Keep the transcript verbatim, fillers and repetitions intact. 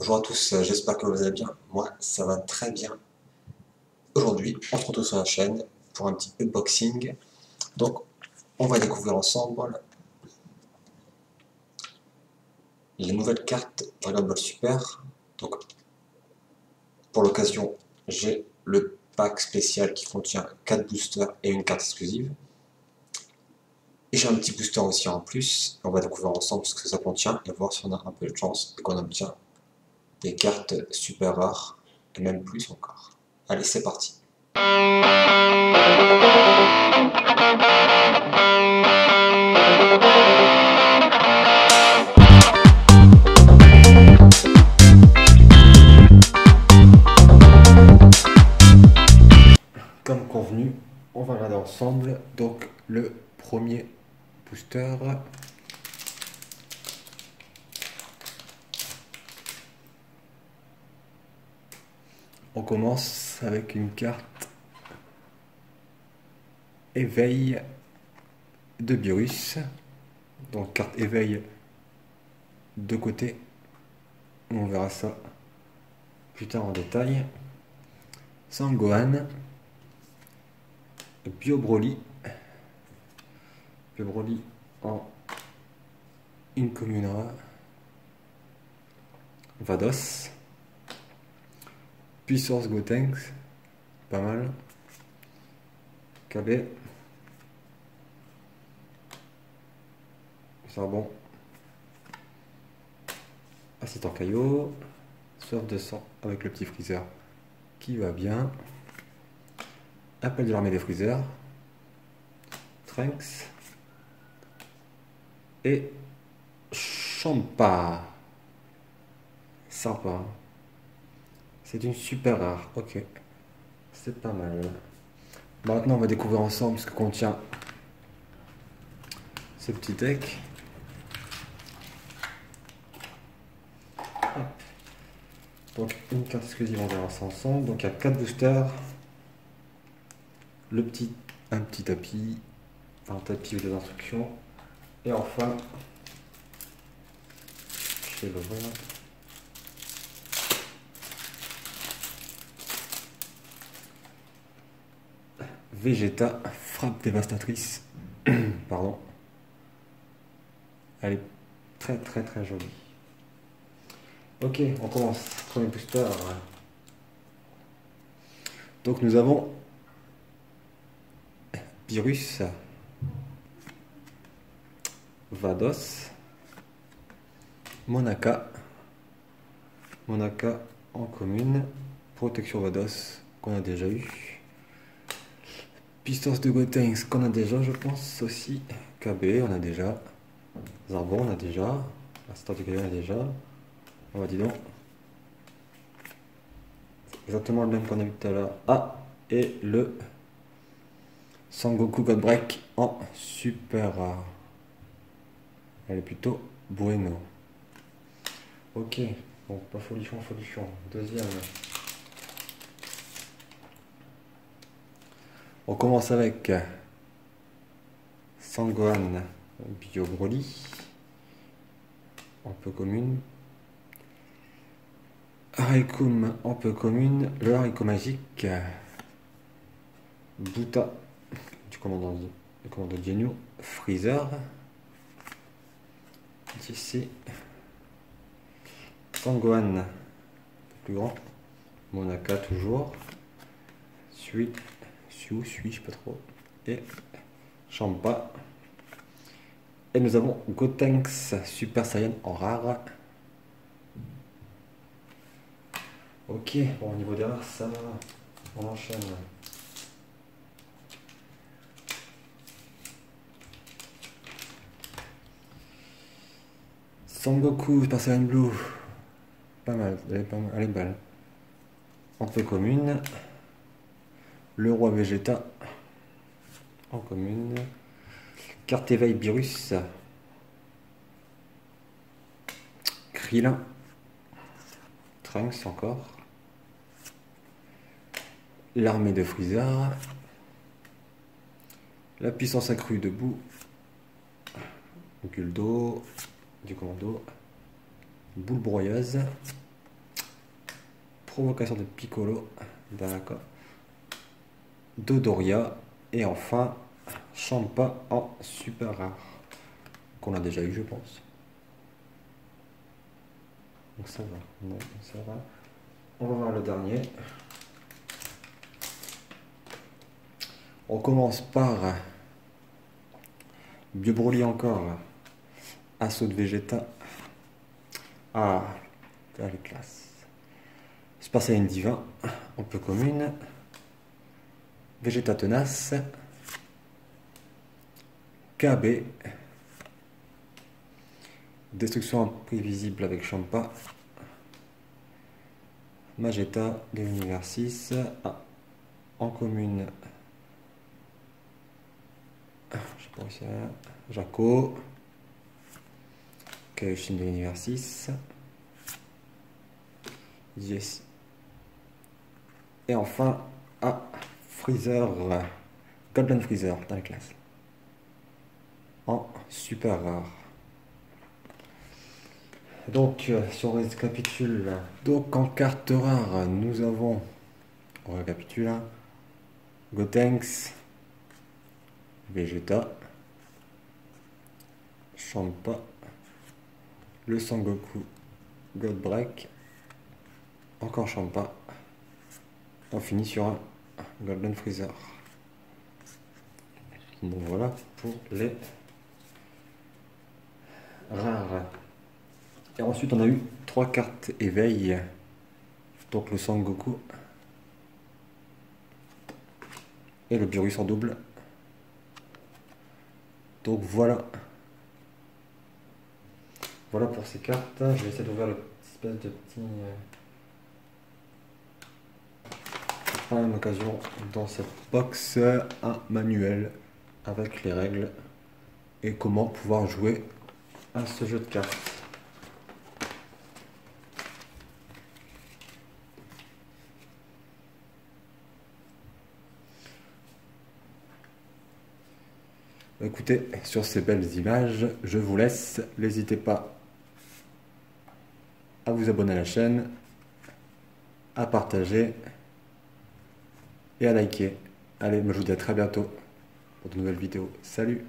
Bonjour à tous, j'espère que vous allez bien. Moi, ça va très bien. Aujourd'hui, on se retrouve sur la chaîne pour un petit unboxing. Donc, on va découvrir ensemble les nouvelles cartes Dragon Ball Super. Donc, pour l'occasion, j'ai le pack spécial qui contient quatre boosters et une carte exclusive. Et j'ai un petit booster aussi en plus. On va découvrir ensemble ce que ça contient et voir si on a un peu de chance et qu'on obtient des cartes super rares, et même plus encore. Allez, c'est parti. Comme convenu, on va regarder ensemble donc le premier booster. On commence avec une carte éveil de Biorus. Donc carte éveil de côté. On verra ça plus tard en détail. Son Gohan. Bio-Broly. Bio-Broly en une commune rare. Vados. Puissance Gotenks, pas mal. K B. Zarbon. Acide en caillot. Soif de sang avec le petit Freezer qui va bien. Appel de l'armée des Freezer. Trunks. Et Champa. Sympa. C'est une super rare, ok. C'est pas mal. Maintenant, on va découvrir ensemble ce que contient ce petit deck. Donc, une carte exclusive, on verra ça ensemble. Donc, il y a quatre boosters. Le petit, un petit tapis, un tapis ou des instructions. Et enfin, je vais le voir. Vegeta, frappe dévastatrice. Pardon. Elle est très très très jolie. Ok, on commence. Premier booster. Donc nous avons Biorus, Vados, Monaka. Monaka en commune. Protection Vados qu'on a déjà eu. Puissance de Gotenks qu'on a déjà, je pense, aussi. K B, on a déjà. Zarbon, on a déjà. Acide en caillot, on a déjà. On va, dis donc. Exactement le même qu'on a vu tout à l'heure. Ah, et le Son Goku Godbreak en super rare. Elle est plutôt bueno. Ok, bon, pas folichon, folichon. Deuxième. On commence avec Son Gohan, Bio-Broly, en peu commune. Haricum en peu commune, le haricot magique. Bouta du commandant du commandant Ginyu, Freezer. Ici, Son Gohan, plus grand. Monaka toujours. Suite. Où suis-je pas trop et Champa. Et nous avons Gotenks Super Saiyan en rare. Ok, bon, au niveau des rares, ça va. On enchaîne. Son Goku Super Saiyan Blue. Pas mal, elle est pas mal, elle est belle. En peu commune. Le roi Vegeta en commune. Carte éveil Biorus. Krillin. Trunks encore. L'armée de Freezer. La puissance accrue debout. Guldo. Du commando. Boule broyeuse. provocation de Piccolo. D'accord. Dodoria. Et enfin, Champa en super rare. Qu'on a déjà eu, je pense. Donc ça va. Non, ça va. On va voir le dernier. On commence par Bio-Broly encore. Assaut de Vegeta. Ah, la classe. Space à une divin. Un peu commune. Vegeta tenace. K B. Destruction imprévisible avec Champa. Magetta de l'univers six. Ah, en commune. Je sais pas où c'est là. Jaco. Kaushin de l'univers six. Yes. Et enfin, ah, Freezer. Golden Freezer dans la classe. En super rare. Donc, si on récapitule. Donc, en carte rare, nous avons. On récapitule. Hein, Gotenks. Vegeta. Champa. Le Son Goku. Godbreak. Encore Champa. On finit sur un Golden Freezer. Bon, voilà pour les rares. Et ensuite on a eu trois cartes éveil. Donc le Son Goku. Et le Biorus en double. Donc voilà. Voilà pour ces cartes. Je vais essayer d'ouvrir le petit espèce de petit. À la même occasion, dans cette box, un manuel avec les règles et comment pouvoir jouer à ce jeu de cartes. Écoutez, sur ces belles images, je vous laisse. N'hésitez pas à vous abonner à la chaîne, à partager et à liker. Allez, moi je vous dis à très bientôt pour de nouvelles vidéos. Salut!